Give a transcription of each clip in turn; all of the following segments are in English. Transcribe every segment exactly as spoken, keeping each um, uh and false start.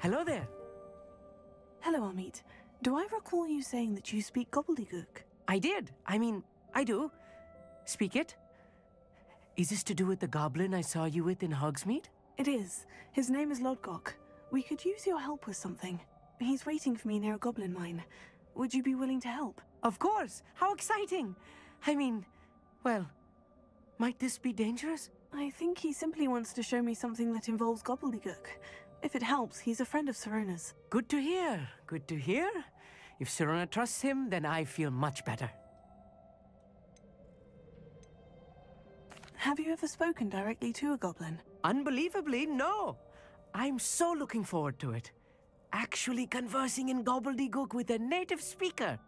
Hello there. Hello, Amit. Do I recall you saying that you speak gobbledygook? I did. I mean, I do. Speak it? Is this to do with the goblin I saw you with in Hogsmeade? It is. His name is Lodgok. We could use your help with something. He's waiting for me near a goblin mine. Would you be willing to help? Of course! How exciting! I mean, well, might this be dangerous? I think he simply wants to show me something that involves gobbledygook. If it helps, he's a friend of Serona's. Good to hear. Good to hear. If Serona trusts him, then I feel much better. Have you ever spoken directly to a goblin? Unbelievably, no. I'm so looking forward to it. Actually conversing in gobbledygook with a native speaker.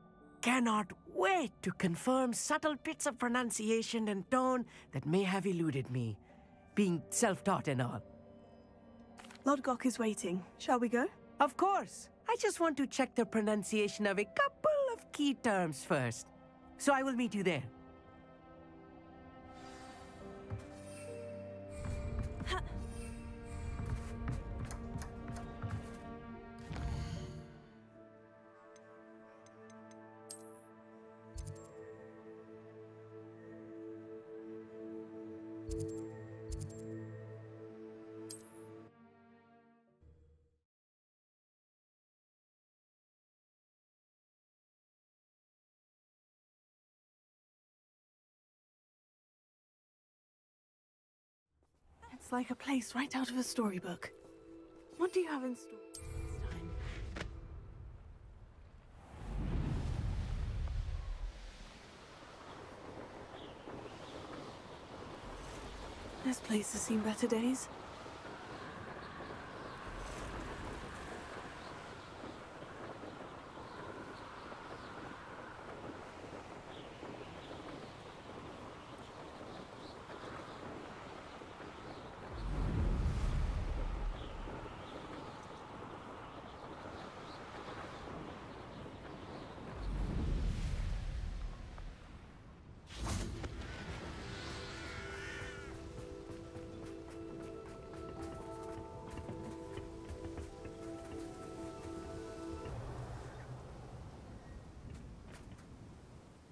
Cannot wait to confirm subtle bits of pronunciation and tone that may have eluded me, being self-taught and all. Lodgok is waiting. Shall we go? Of course. I just want to check the pronunciation of a couple of key terms first. So I will meet you there. It's like a place right out of a storybook. What do you have in store this time? This place has seen better days.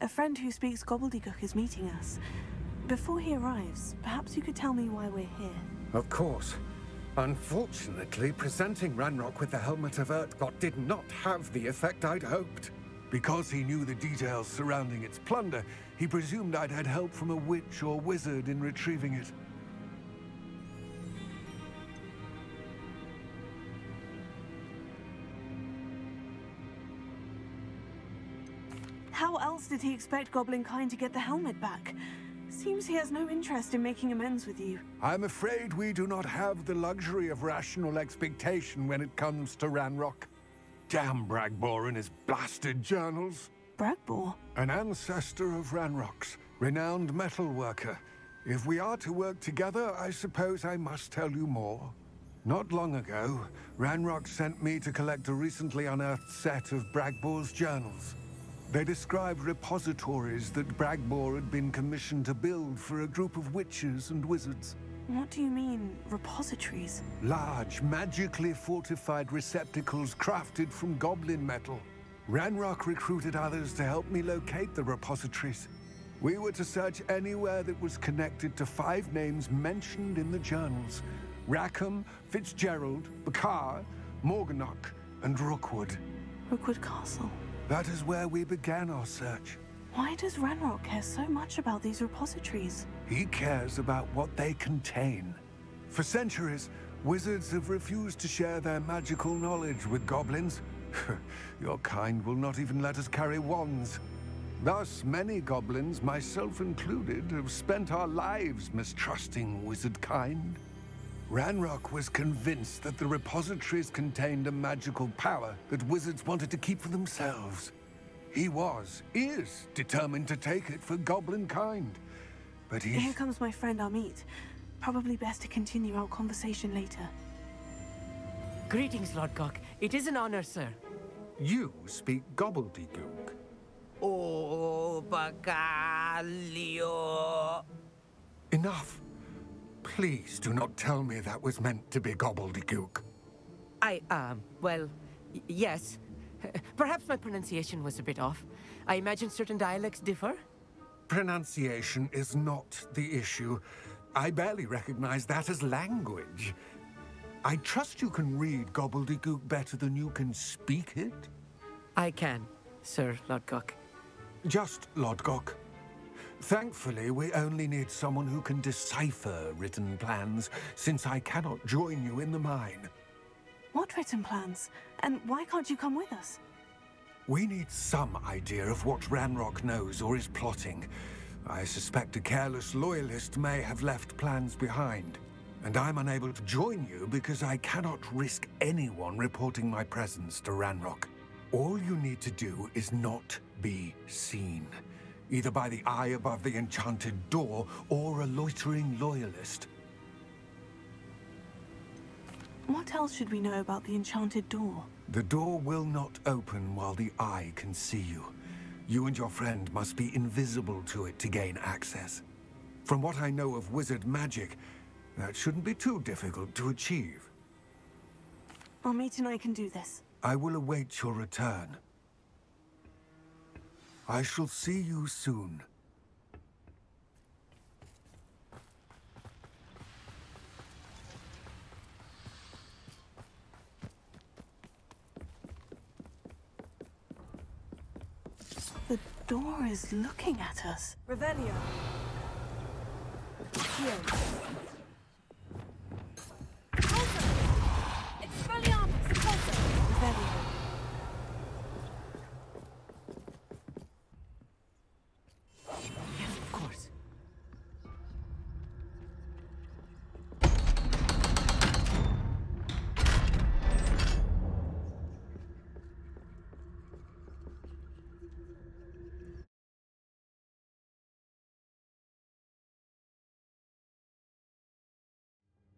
A friend who speaks gobbledygook is meeting us. Before he arrives, perhaps you could tell me why we're here. Of course. Unfortunately, presenting Ranrok with the helmet of Ergot did not have the effect I'd hoped. Because he knew the details surrounding its plunder, he presumed I'd had help from a witch or wizard in retrieving it. Did he expect goblin kind to get the helmet back? Seems he has no interest in making amends with you. I'm afraid we do not have the luxury of rational expectation when it comes to Ranrok. Damn Bragbor and his blasted journals. Bragbor? An ancestor of Ranrok's, renowned metal worker. If we are to work together, I suppose I must tell you more. Not long ago, Ranrok sent me to collect a recently unearthed set of Bragbor's journals. They described repositories that Bragbor had been commissioned to build for a group of witches and wizards. What do you mean, repositories? Large, magically fortified receptacles crafted from goblin metal. Ranrok recruited others to help me locate the repositories. We were to search anywhere that was connected to five names mentioned in the journals. Rackham, Fitzgerald, Bacar, Morganock, and Rookwood. Rookwood Castle. That is where we began our search. Why does Ranrok care so much about these repositories? He cares about what they contain. For centuries, wizards have refused to share their magical knowledge with goblins. Your kind will not even let us carry wands. Thus, many goblins, myself included, have spent our lives mistrusting wizard kind. Ranrok was convinced that the repositories contained a magical power that wizards wanted to keep for themselves. He was, is, determined to take it for goblin kind. But he... Here comes my friend Amit. Probably best to continue our conversation later. Greetings, Lodgok. It is an honor, sir. You speak gobbledygook. Oh, Bacalio. Enough. Please do not tell me that was meant to be gobbledygook. I am. Well, y yes. Perhaps my pronunciation was a bit off. I imagine certain dialects differ? Pronunciation is not the issue. I barely recognize that as language. I trust you can read gobbledygook better than you can speak it? I can, Sir Lodgok. Just Lodgok. Thankfully, we only need someone who can decipher written plans, since I cannot join you in the mine. What written plans? And why can't you come with us? We need some idea of what Ranrok knows or is plotting. I suspect a careless loyalist may have left plans behind. And I'm unable to join you because I cannot risk anyone reporting my presence to Ranrok. All you need to do is not be seen, either by the eye above the enchanted door or a loitering loyalist. What else should we know about the enchanted door? The door will not open while the eye can see you. You and your friend must be invisible to it to gain access. From what I know of wizard magic, that shouldn't be too difficult to achieve. Amit and I can do this. I will await your return. I shall see you soon. The door is looking at us. Revelio. Here.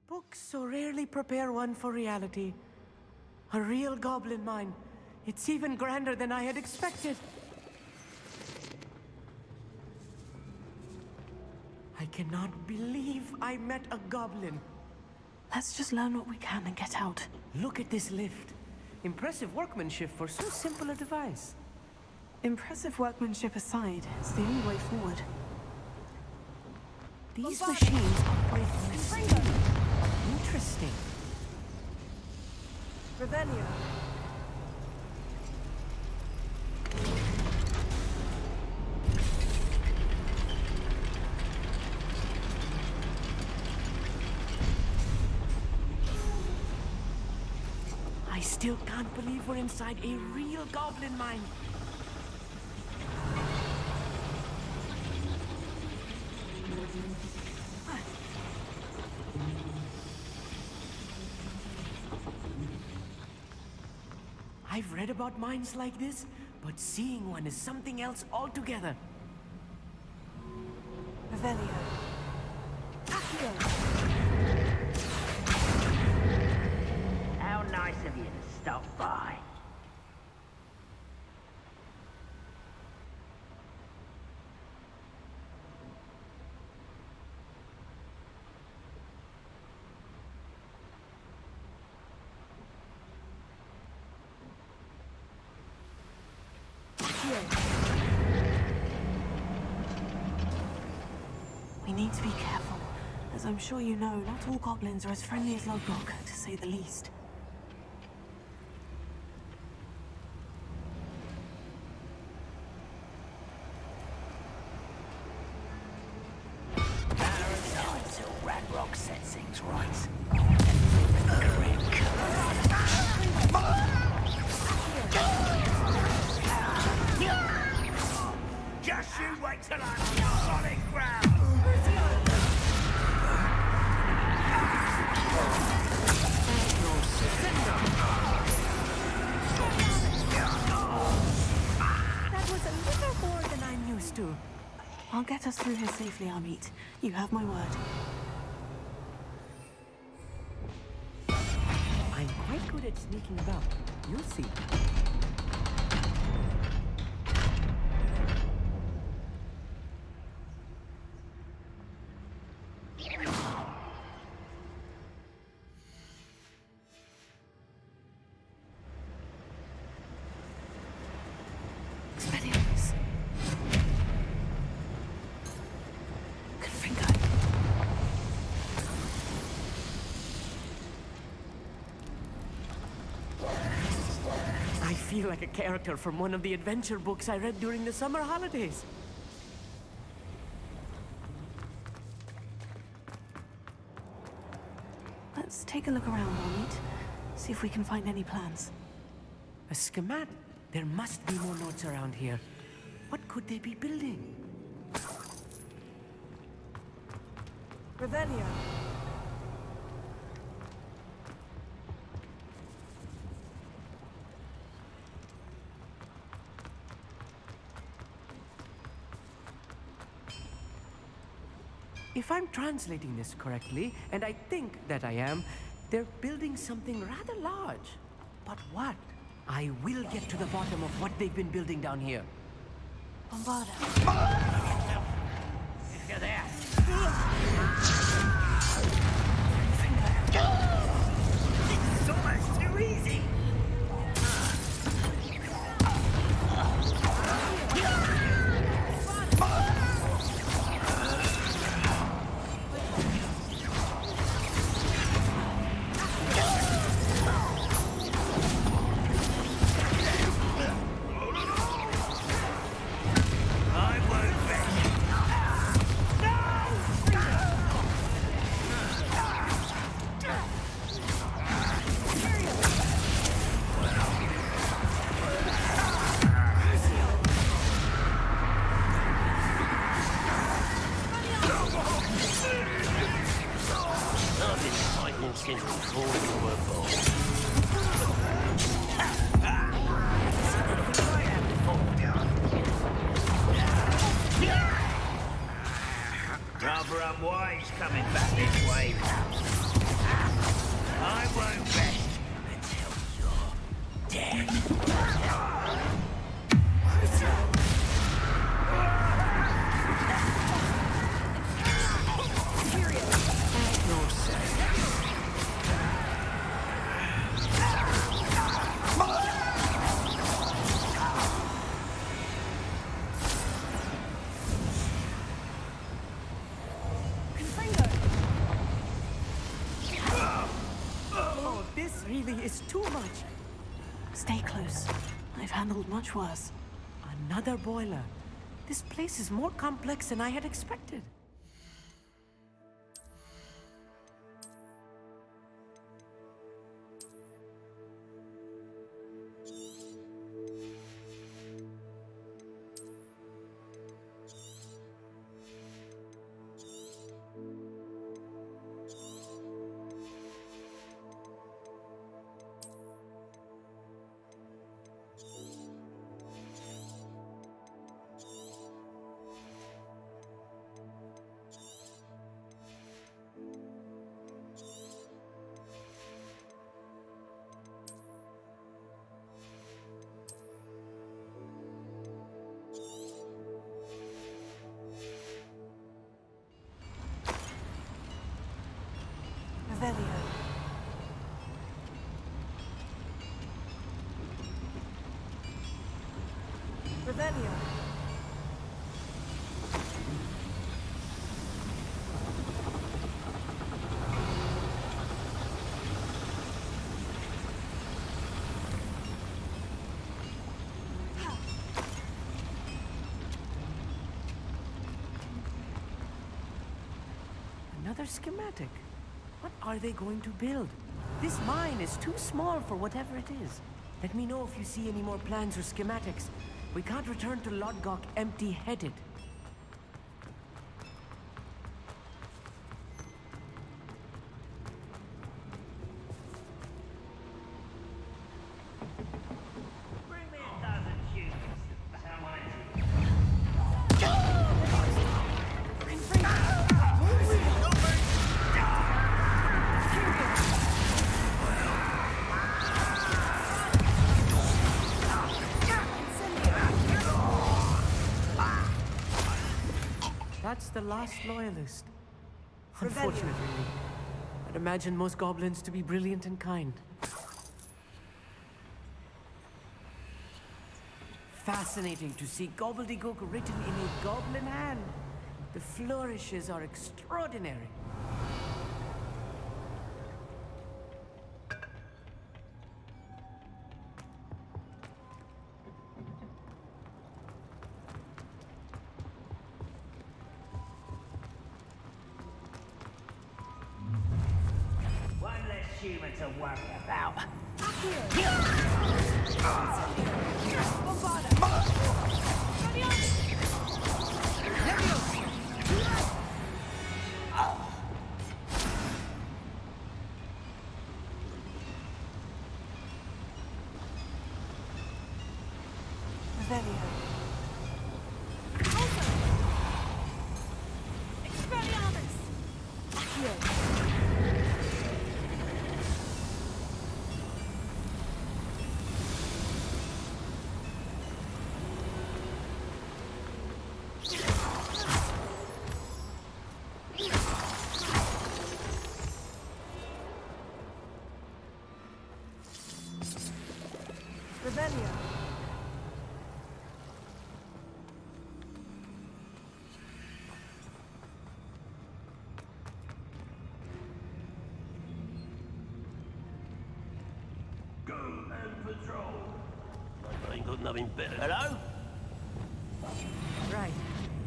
Books so rarely prepare one for reality. A real goblin mine. It's even grander than I had expected. I cannot believe I met a goblin. Let's just learn what we can and get out. Look at this lift. Impressive workmanship for so simple a device. Impressive workmanship aside, it's the only way forward. These Bombard. machines operate on steam. Interesting. Revelio. I still can't believe we're inside a real goblin mine. I've read about mines like this, but seeing one is something else altogether. Revelio. Accio. How nice of you to stop by. To be careful. As I'm sure you know, not all goblins are as friendly as Lodgok, to say the least. I'll get us through here safely, Amit. You have my word. I'm quite good at sneaking about. You'll see. feel like a character from one of the adventure books I read during the summer holidays. Let's take a look around, Amit. See if we can find any plans. A schematic? There must be more notes around here. What could they be building? Revelio. If I'm translating this correctly, and I think that I am, they're building something rather large. But what? I will get to the bottom of what they've been building down here. Bombarda. Get there. It's so much too easy. Much worse. Another boiler. This place is more complex than I had expected. Another schematic. What are they going to build? This mine is too small for whatever it is. Let me know if you see any more plans or schematics. We can't return to Lodgok empty-headed. The last loyalist. Unfortunately, I'd imagine most goblins to be brilliant and kind. Fascinating to see gobbledygook written in a goblin hand. The flourishes are extraordinary. human to worry about. Nothing better. Hello? Right.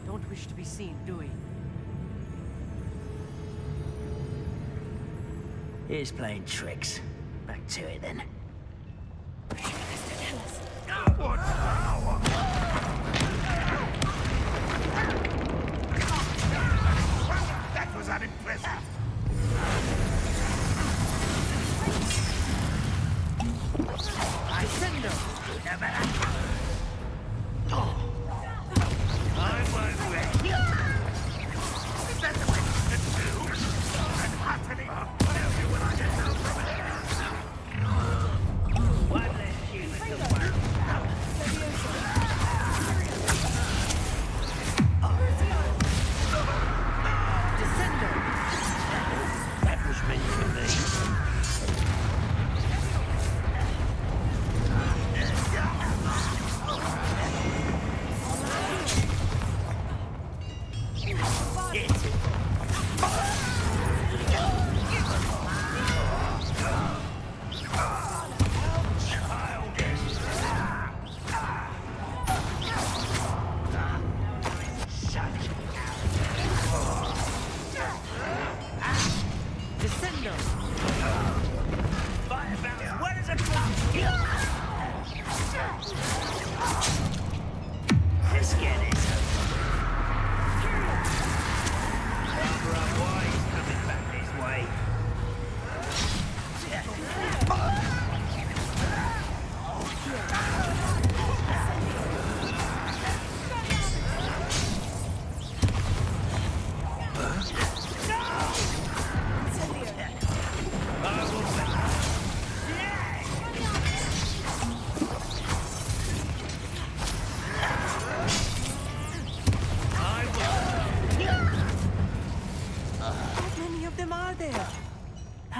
Don't wish to be seen, do we? He's playing tricks. Back to it then.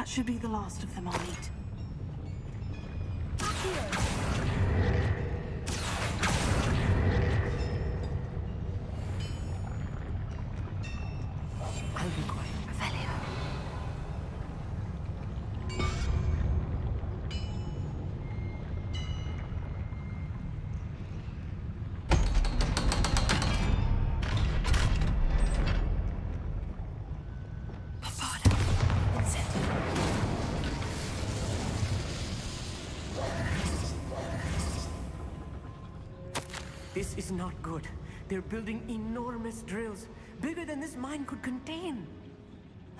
Should be the last of them, Amit. This is not good. They're building enormous drills, bigger than this mine could contain.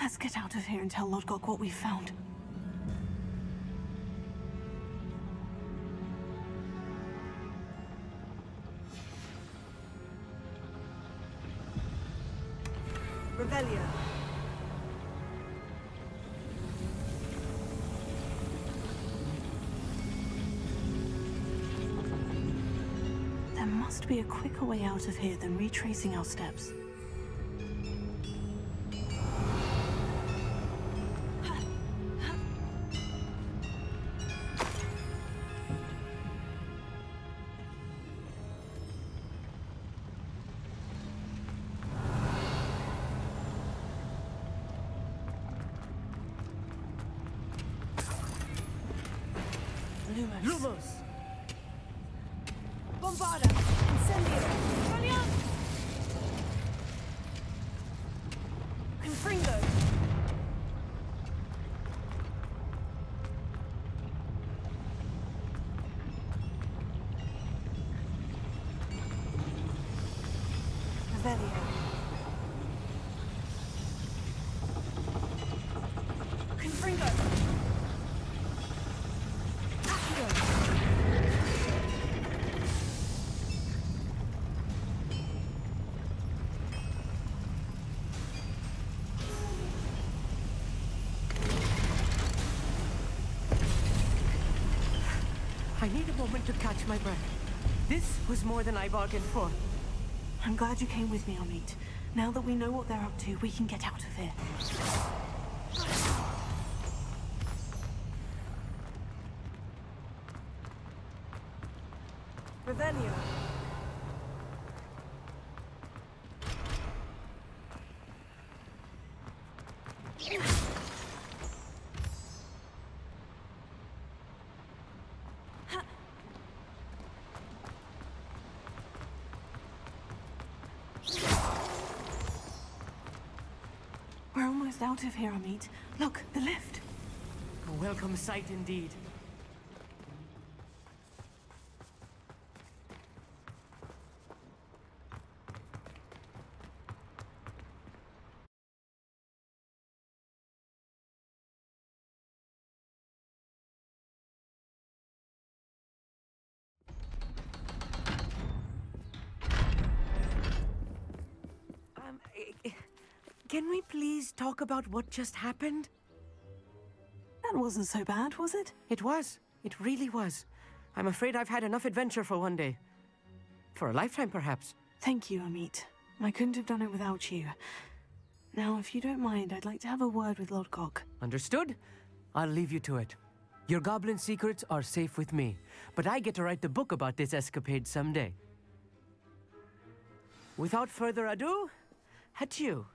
Let's get out of here and tell Lodgok what we found. Rebellion. There must be a quicker way out of here than retracing our steps. I need a moment to catch my breath. This was more than I bargained for. I'm glad you came with me, Amit. Now that we know what they're up to, we can get out of here. Revelio. Out of here, Amit. Look, the lift. A welcome sight indeed. Um, can we please talk about what just happened? That wasn't so bad, was it? It was. It really was. I'm afraid I've had enough adventure for one day. For a lifetime, perhaps. Thank you, Amit. I couldn't have done it without you. Now, if you don't mind, I'd like to have a word with Lodgok. Understood? I'll leave you to it. Your goblin secrets are safe with me, but I get to write the book about this escapade someday. Without further ado, adieu.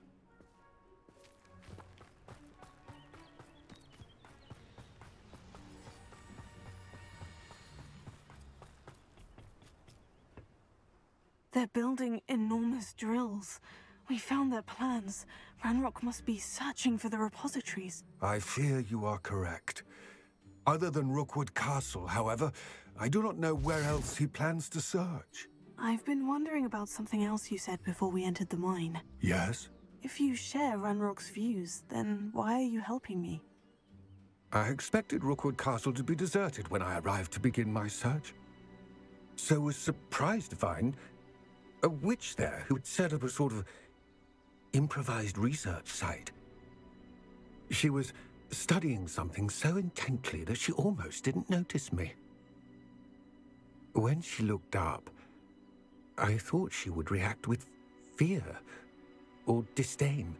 They're building enormous drills. We found their plans. Ranrok must be searching for the repositories. I fear you are correct. Other than Rookwood Castle, however, I do not know where else he plans to search. I've been wondering about something else you said before we entered the mine. Yes? If you share Ranrock's views, then why are you helping me? I expected Rookwood Castle to be deserted when I arrived to begin my search. So was surprised to find a witch there who had set up a sort of improvised research site. She was studying something so intently that she almost didn't notice me. When she looked up, I thought she would react with fear or disdain.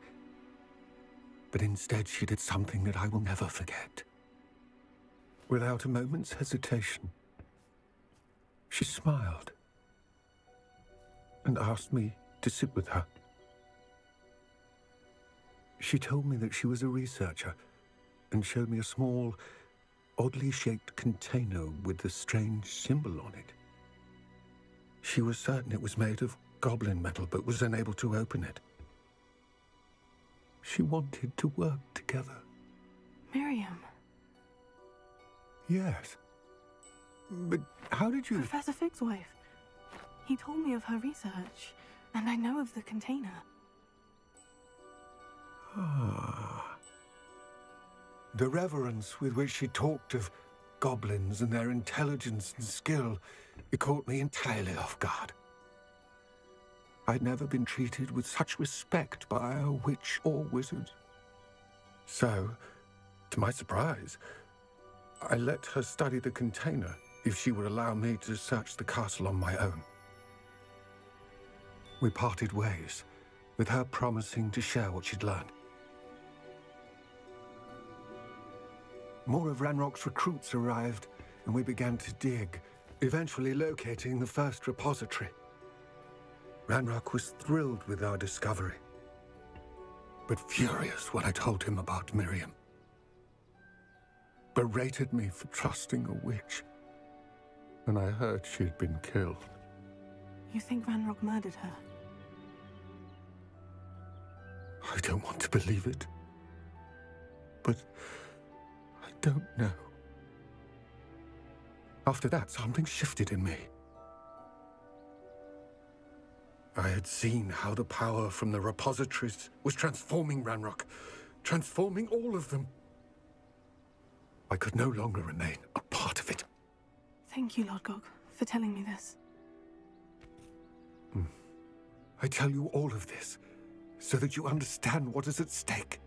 But instead she did something that I will never forget. Without a moment's hesitation, she smiled and asked me to sit with her. She told me that she was a researcher and showed me a small, oddly shaped container with a strange symbol on it. She was certain it was made of goblin metal, but was unable to open it. She wanted to work together. Miriam? Yes. But how did you... Professor Fig's wife. He told me of her research, and I know of the container. Ah. The reverence with which she talked of goblins and their intelligence and skill, it caught me entirely off guard. I'd never been treated with such respect by a witch or wizard. So, to my surprise, I let her study the container if she would allow me to search the castle on my own. We parted ways, with her promising to share what she'd learned. More of Ranrock's recruits arrived, and we began to dig, eventually locating the first repository. Ranrok was thrilled with our discovery, but furious when I told him about Miriam. Berated me for trusting a witch, and I heard she'd been killed. You think Ranrok murdered her? I don't want to believe it, but I don't know. After that, something shifted in me. I had seen how the power from the repositories was transforming Ranrok, transforming all of them. I could no longer remain a part of it. Thank you, Lodgok, for telling me this. Hmm. I tell you all of this so that you understand what is at stake.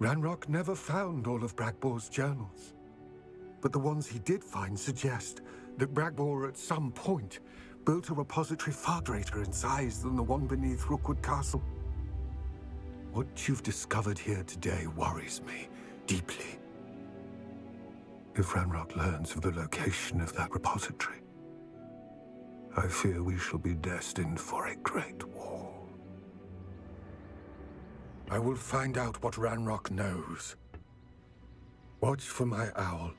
Ranrok never found all of Bragbor's journals, but the ones he did find suggest that Bragbor at some point built a repository far greater in size than the one beneath Rookwood Castle. What you've discovered here today worries me deeply. If Ranrok learns of the location of that repository, I fear we shall be destined for a great war. I will find out what Ranrok knows. Watch for my owl.